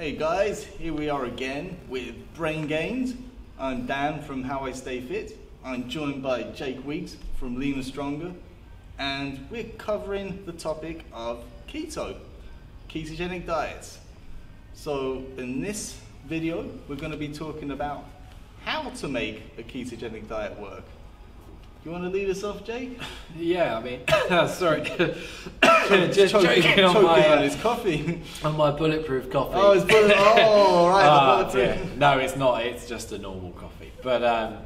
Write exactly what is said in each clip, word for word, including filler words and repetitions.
Hey guys, here we are again with Brain Gains. I'm Dan from How I Stay Fit. I'm joined by Jake Weeks from Leaner Stronger, and we're covering the topic of keto, ketogenic diets. So in this video, we're going to be talking about how to make a ketogenic diet work. You want to lead us off, Jake? Yeah, I mean, oh, sorry, just choking, choking on, my, on his coffee, on my bulletproof coffee. Oh, it's bulletproof. Oh, right. Uh, yeah. No, it's not. It's just a normal coffee. But um,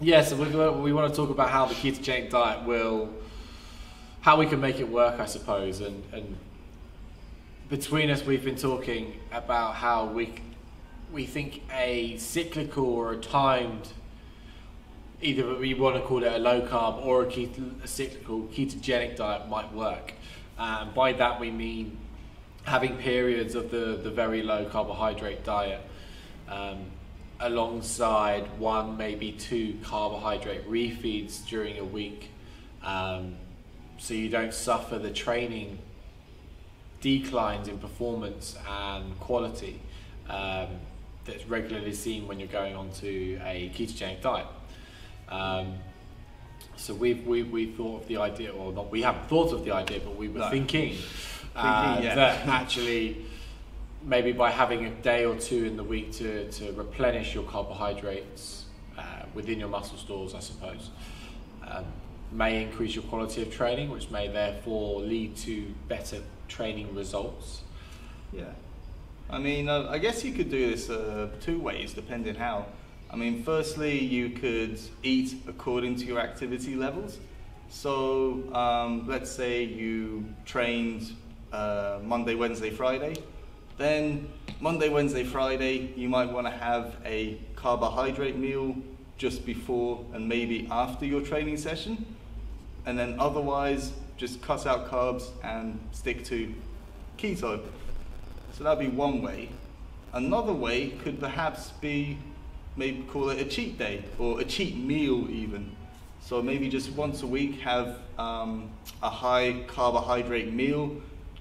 yeah, so we we want to talk about how the ketogenic diet will, how we can make it work, I suppose. And and between us, we've been talking about how we we think a cyclical or a timed, either we want to call it a low carb or a, keto, a cyclical ketogenic diet might work. And um, by that we mean having periods of the, the very low carbohydrate diet um, alongside one, maybe two carbohydrate refeeds during a week, um, so you don't suffer the training declines in performance and quality um, that's regularly seen when you're going onto a ketogenic diet. Um, so we've, we we thought of the idea, or not, we haven't thought of the idea, but we were no. thinking, uh, thinking yeah. that actually maybe by having a day or two in the week to, to replenish your carbohydrates uh, within your muscle stores, I suppose, um, may increase your quality of training, which may therefore lead to better training results. Yeah, I mean, uh, I guess you could do this uh, two ways, depending how. I mean, firstly, you could eat according to your activity levels. So um, let's say you trained uh, Monday, Wednesday, Friday. Then Monday, Wednesday, Friday, you might want to have a carbohydrate meal just before and maybe after your training session. And then otherwise, just cut out carbs and stick to keto. So that'd be one way. Another way could perhaps be maybe call it a cheat day or a cheat meal even. So maybe just once a week have um, a high carbohydrate meal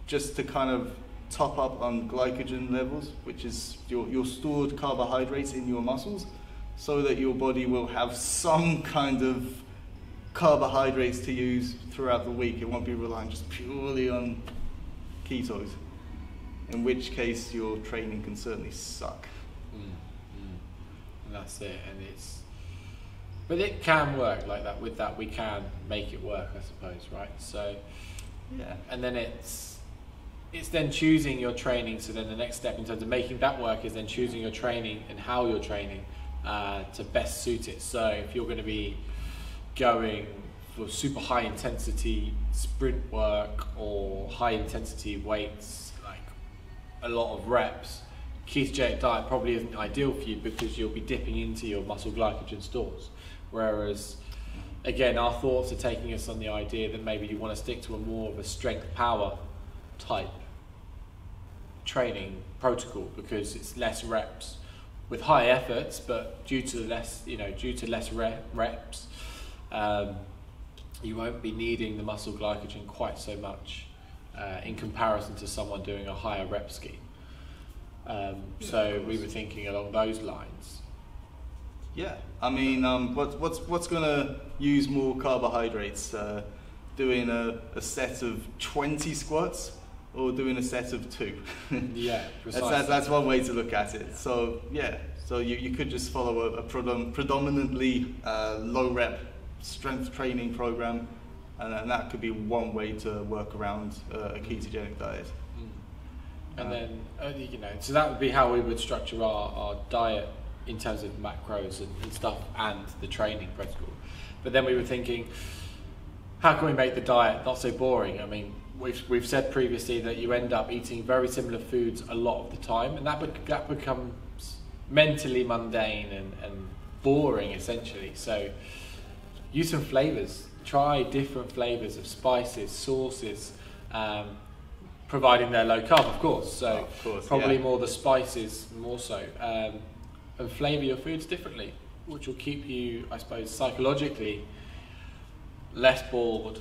just to kind of top up on glycogen levels, which is your, your stored carbohydrates in your muscles, so that your body will have some kind of carbohydrates to use throughout the week. It won't be relying just purely on ketos, in which case your training can certainly suck. Mm. That's it, and it's but it can work like that. With that, we can make it work, I suppose, right? So yeah, and then it's it's then choosing your training. So then the next step in terms of making that work is then choosing your training and how you're training uh, to best suit it. So if you're going to be going for super high intensity sprint work or high intensity weights, like a lot of reps, ketogenic diet probably isn't ideal for you because you'll be dipping into your muscle glycogen stores. Whereas, again, our thoughts are taking us on the idea that maybe you want to stick to a more of a strength power type training protocol because it's less reps with high efforts, but due to less, you know, due to less rep, reps, um, you won't be needing the muscle glycogen quite so much uh, in comparison to someone doing a higher rep scheme. Um, so we were thinking along those lines. Yeah, I mean, um, what, what's what's going to use more carbohydrates? Uh, doing a, a set of twenty squats or doing a set of two? Yeah, precisely. that's, that's, that's one way to look at it. So yeah, so you, you could just follow a, a predom predominantly uh, low rep strength training program, and, and that could be one way to work around uh, a ketogenic diet. And then, you know, so that would be how we would structure our, our diet in terms of macros and, and stuff and the training protocol. But then we were thinking, how can we make the diet not so boring? I mean, we've, we've said previously that you end up eating very similar foods a lot of the time, and that, be that becomes mentally mundane and, and boring, essentially. So use some flavors, try different flavors of spices, sauces, um, providing they're low carb, of course. So oh, of course, probably yeah. more the spices, more so, um, and flavour your foods differently, which will keep you, I suppose, psychologically less bored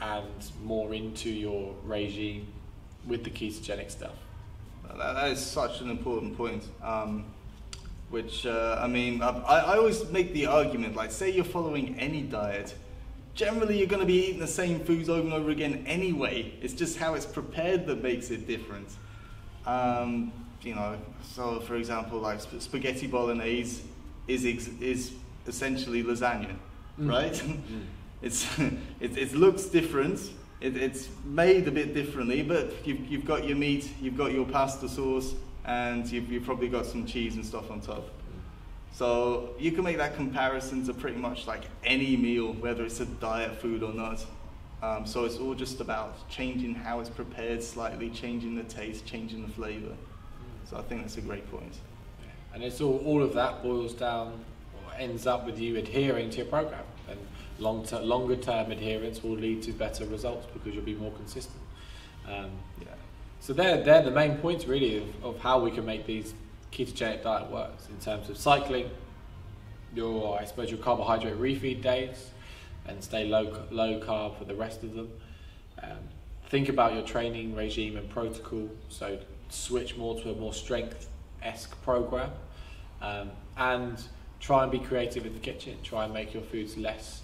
and more into your regime with the ketogenic stuff. that, that is such an important point. Um, which, uh, I mean, I, I always make the argument, like, say you're following any diet, generally you're going to be eating the same foods over and over again anyway. It's just how it's prepared that makes it different. Um, you know, so for example, like sp spaghetti bolognese is, ex is essentially lasagna, mm. right? Mm. It's, it, it looks different, it, it's made a bit differently, but you've, you've got your meat, you've got your pasta sauce, and you've, you've probably got some cheese and stuff on top. So you can make that comparison to pretty much like any meal, whether it's a diet food or not. Um, so it's all just about changing how it's prepared slightly, changing the taste, changing the flavor. So I think that's a great point. And it's all, all of that boils down or ends up with you adhering to your program. And long ter longer term adherence will lead to better results because you'll be more consistent. Um, yeah. So they're, they're the main points really of, of how we can make these ketogenic diet works in terms of cycling, your I suppose your carbohydrate refeed days, and stay low low carb for the rest of them. Um, think about your training regime and protocol, so switch more to a more strength-esque program, um, and try and be creative in the kitchen. Try and make your foods less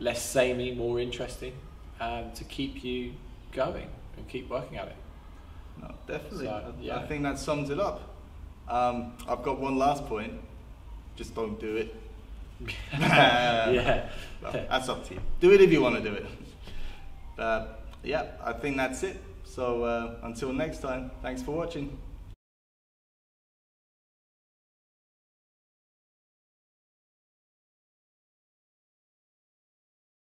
less samey, more interesting, um, to keep you going and keep working at it. No, definitely. So, yeah. I think that sums it up. Um, I've got one last point. Just don't do it. Yeah, well, that's up to you. Do it if you want to do it. Uh, yeah, I think that's it. So uh, until next time, thanks for watching.